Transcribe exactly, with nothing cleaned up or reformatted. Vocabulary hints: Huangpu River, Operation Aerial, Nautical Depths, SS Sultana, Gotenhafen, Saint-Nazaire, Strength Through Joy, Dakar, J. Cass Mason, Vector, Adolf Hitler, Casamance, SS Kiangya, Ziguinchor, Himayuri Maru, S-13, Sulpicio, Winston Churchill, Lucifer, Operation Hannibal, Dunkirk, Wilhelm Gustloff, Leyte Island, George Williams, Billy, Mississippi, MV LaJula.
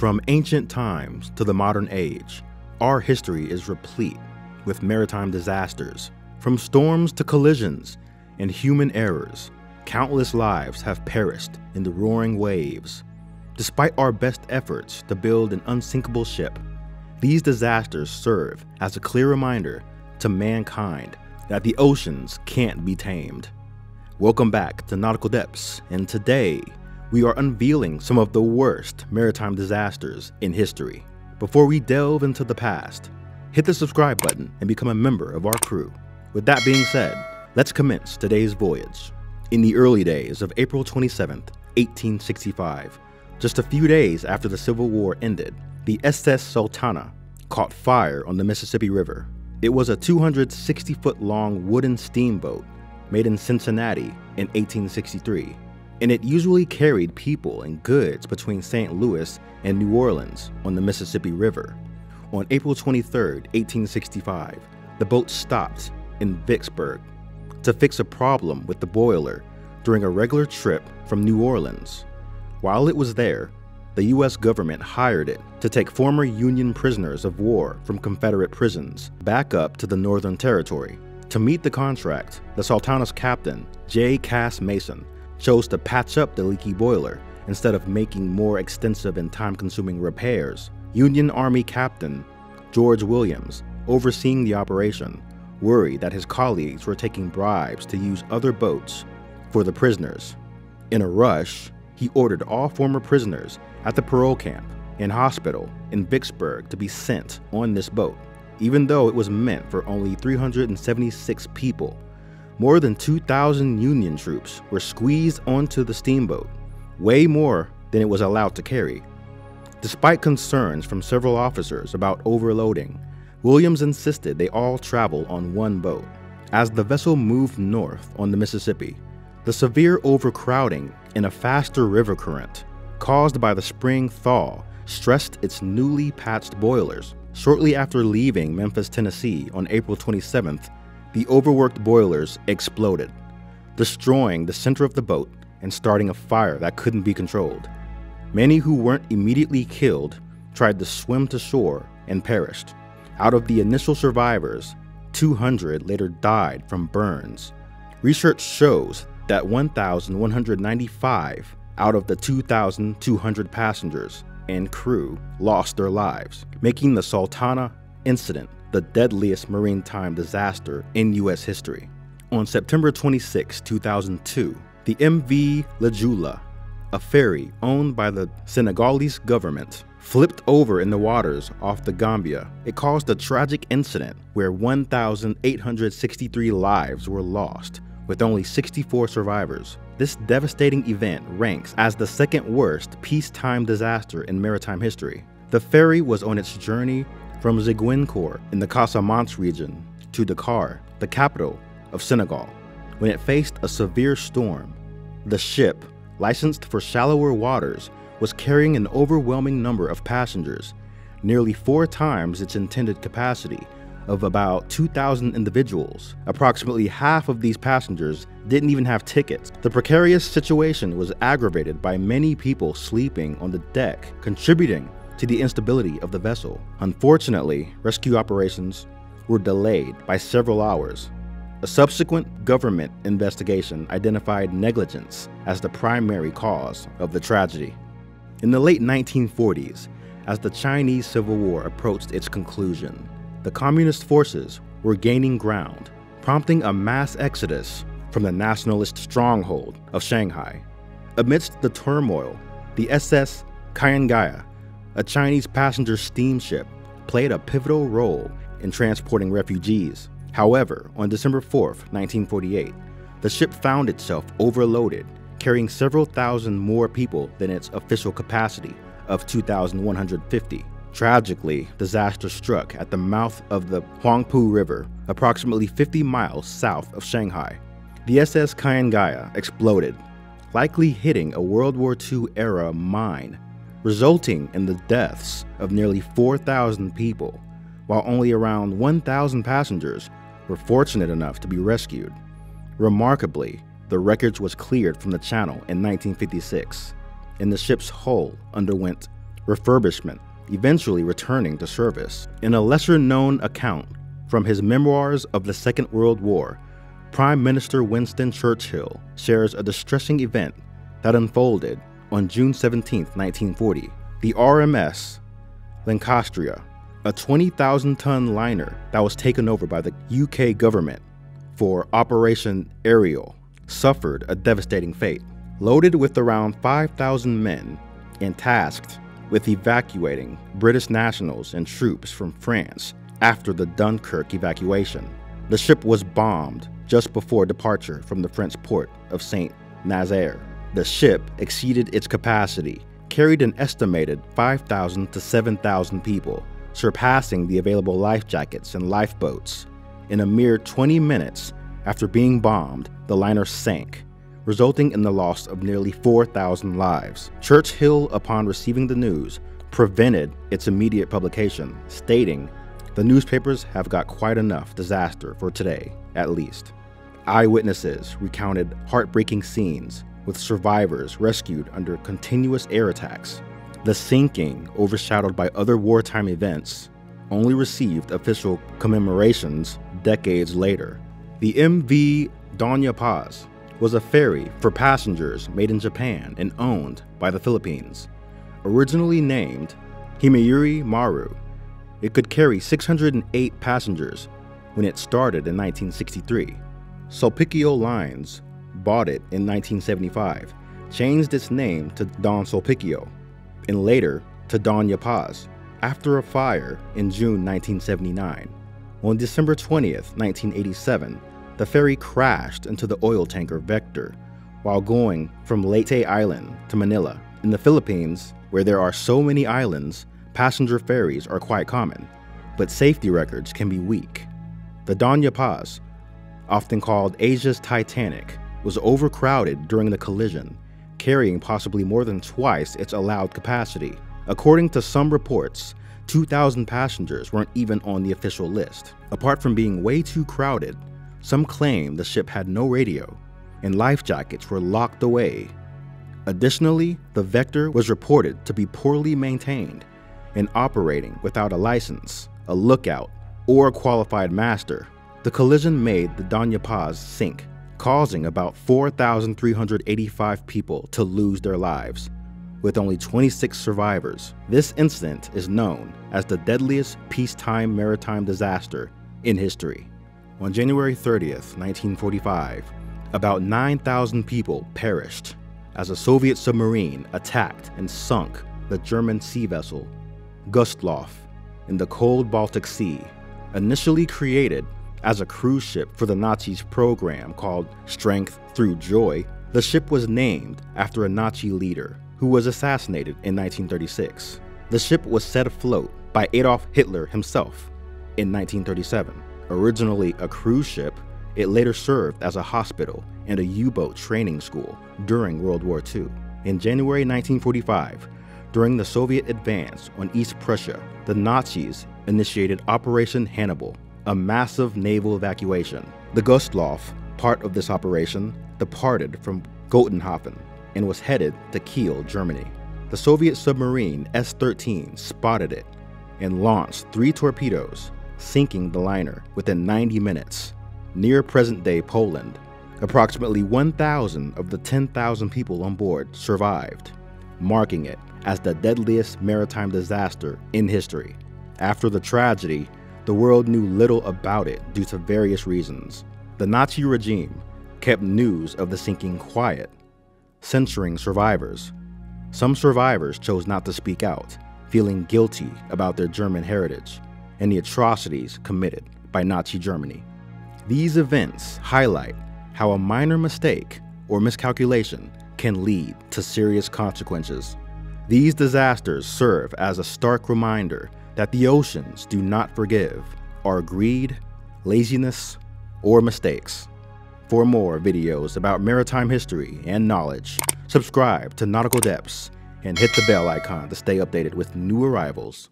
From ancient times to the modern age, our history is replete with maritime disasters. From storms to collisions and human errors, countless lives have perished in the roaring waves. Despite our best efforts to build an unsinkable ship, these disasters serve as a clear reminder to mankind that the oceans can't be tamed. Welcome back to Nautical Depths, and today we are unveiling some of the worst maritime disasters in history. Before we delve into the past, hit the subscribe button and become a member of our crew. With that being said, let's commence today's voyage. In the early days of April twenty-seventh, eighteen sixty-five, just a few days after the Civil War ended, the S S Sultana caught fire on the Mississippi River. It was a two hundred sixty foot long wooden steamboat made in Cincinnati in eighteen sixty-three, and it usually carried people and goods between Saint Louis and New Orleans on the Mississippi River. On April twenty-third, eighteen sixty-five, the boat stopped in Vicksburg to fix a problem with the boiler during a regular trip from New Orleans. While it was there, the U S government hired it to take former Union prisoners of war from Confederate prisons back up to the Northern Territory. To meet the contract, the Sultana's captain, J. Cass Mason, chose to patch up the leaky boiler instead of making more extensive and time-consuming repairs. Union Army Captain George Williams, overseeing the operation, worried that his colleagues were taking bribes to use other boats for the prisoners. In a rush, he ordered all former prisoners at the parole camp and hospital in Vicksburg to be sent on this boat, even though it was meant for only three hundred seventy-six people. More than two thousand Union troops were squeezed onto the steamboat, way more than it was allowed to carry. Despite concerns from several officers about overloading, Williams insisted they all travel on one boat. As the vessel moved north on the Mississippi, the severe overcrowding in a faster river current caused by the spring thaw stressed its newly patched boilers. Shortly after leaving Memphis, Tennessee on April twenty-seventh, the overworked boilers exploded, destroying the center of the boat and starting a fire that couldn't be controlled. Many who weren't immediately killed tried to swim to shore and perished. Out of the initial survivors, two hundred later died from burns. Research shows that one thousand one hundred ninety-five out of the two thousand two hundred passengers and crew lost their lives, making the Sultana incident the deadliest maritime disaster in U S history. On September twenty-sixth, two thousand two, the M V LaJula, a ferry owned by the Senegalese government, flipped over in the waters off the Gambia. It caused a tragic incident where one thousand eight hundred sixty-three lives were lost, with only sixty-four survivors. This devastating event ranks as the second worst peacetime disaster in maritime history. The ferry was on its journey from Ziguinchor in the Casamance region to Dakar, the capital of Senegal, when it faced a severe storm. The ship, licensed for shallower waters, was carrying an overwhelming number of passengers, nearly four times its intended capacity of about two thousand individuals. Approximately half of these passengers didn't even have tickets. The precarious situation was aggravated by many people sleeping on the deck, contributing to the instability of the vessel. Unfortunately, rescue operations were delayed by several hours. A subsequent government investigation identified negligence as the primary cause of the tragedy. In the late nineteen forties, as the Chinese Civil War approached its conclusion, the communist forces were gaining ground, prompting a mass exodus from the nationalist stronghold of Shanghai. Amidst the turmoil, the S S Kiangya, a Chinese passenger steamship, played a pivotal role in transporting refugees. However, on December fourth, nineteen forty-eight, the ship found itself overloaded, carrying several thousand more people than its official capacity of two thousand one hundred fifty. Tragically, disaster struck at the mouth of the Huangpu River, approximately fifty miles south of Shanghai. The S S Kiangya exploded, likely hitting a World War Two era mine, resulting in the deaths of nearly four thousand people, while only around one thousand passengers were fortunate enough to be rescued. Remarkably, the wreckage was cleared from the channel in nineteen fifty-six, and the ship's hull underwent refurbishment, eventually returning to service. In a lesser-known account from his memoirs of the Second World War, Prime Minister Winston Churchill shares a distressing event that unfolded on June seventeenth, nineteen forty. The R M S Lancastria, a twenty thousand ton liner that was taken over by the U K government for Operation Aerial, suffered a devastating fate. Loaded with around five thousand men and tasked with evacuating British nationals and troops from France after the Dunkirk evacuation, the ship was bombed just before departure from the French port of Saint-Nazaire. The ship exceeded its capacity, carried an estimated five thousand to seven thousand people, surpassing the available life jackets and lifeboats. In a mere twenty minutes after being bombed, the liner sank, resulting in the loss of nearly four thousand lives. Churchill, upon receiving the news, prevented its immediate publication, stating, "The newspapers have got quite enough disaster for today, at least." Eyewitnesses recounted heartbreaking scenes with survivors rescued under continuous air attacks. The sinking, overshadowed by other wartime events, only received official commemorations decades later. The M V Doña Paz was a ferry for passengers made in Japan and owned by the Philippines. Originally named Himayuri Maru, it could carry six hundred eight passengers when it started in nineteen sixty-three. Sulpicio Lines bought it in nineteen seventy-five, changed its name to Don Sulpicio, and later to Doña Paz, after a fire in June nineteen seventy-nine. On December twentieth, nineteen eighty-seven, the ferry crashed into the oil tanker Vector while going from Leyte Island to Manila. In the Philippines, where there are so many islands, passenger ferries are quite common, but safety records can be weak. The Doña Paz, often called Asia's Titanic, was overcrowded during the collision, carrying possibly more than twice its allowed capacity. According to some reports, two thousand passengers weren't even on the official list. Apart from being way too crowded, some claim the ship had no radio and life jackets were locked away. Additionally, the Vector was reported to be poorly maintained and operating without a license, a lookout, or a qualified master. The collision made the Doña Paz sink, causing about four thousand three hundred eighty-five people to lose their lives, with only twenty-six survivors. This incident is known as the deadliest peacetime maritime disaster in history. On January thirtieth, nineteen forty-five, about nine thousand people perished as a Soviet submarine attacked and sunk the German sea vessel Gustloff in the cold Baltic Sea, initially created as a cruise ship for the Nazis' program called Strength Through Joy. The ship was named after a Nazi leader who was assassinated in nineteen thirty-six. The ship was set afloat by Adolf Hitler himself in nineteen thirty-seven. Originally a cruise ship, it later served as a hospital and a U-boat training school during World War Two. In January nineteen forty-five, during the Soviet advance on East Prussia, the Nazis initiated Operation Hannibal, a massive naval evacuation. The Gustloff, part of this operation, departed from Gotenhafen and was headed to Kiel, Germany. The Soviet submarine S thirteen spotted it and launched three torpedoes, sinking the liner within ninety minutes, near present-day Poland. Approximately one thousand of the ten thousand people on board survived, marking it as the deadliest maritime disaster in history. After the tragedy, the world knew little about it due to various reasons. The Nazi regime kept news of the sinking quiet, censoring survivors. Some survivors chose not to speak out, feeling guilty about their German heritage and the atrocities committed by Nazi Germany. These events highlight how a minor mistake or miscalculation can lead to serious consequences. These disasters serve as a stark reminder that the oceans do not forgive our greed, laziness, or mistakes. For more videos about maritime history and knowledge, subscribe to Nautical Depths and hit the bell icon to stay updated with new arrivals.